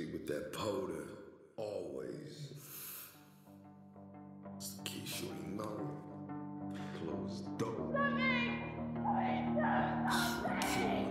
Stick with that powder, always. It's the key, sure you know. Close the door. Stop it! Stop it!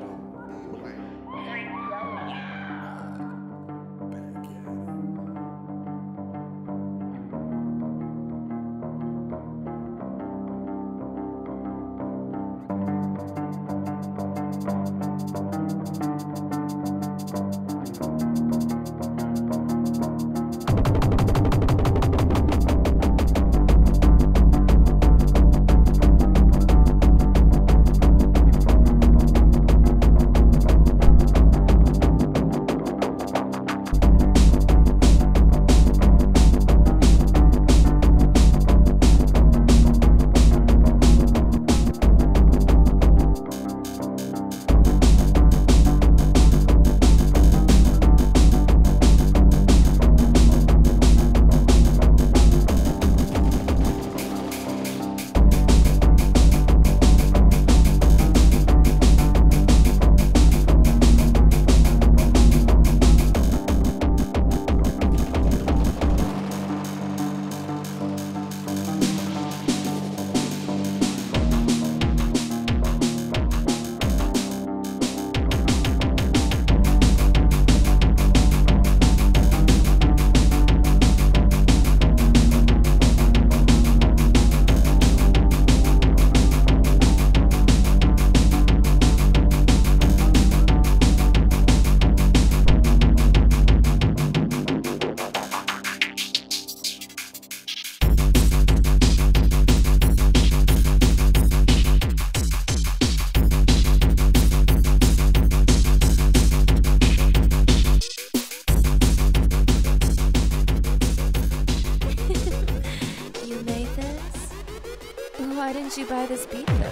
Why didn't you buy this beat though?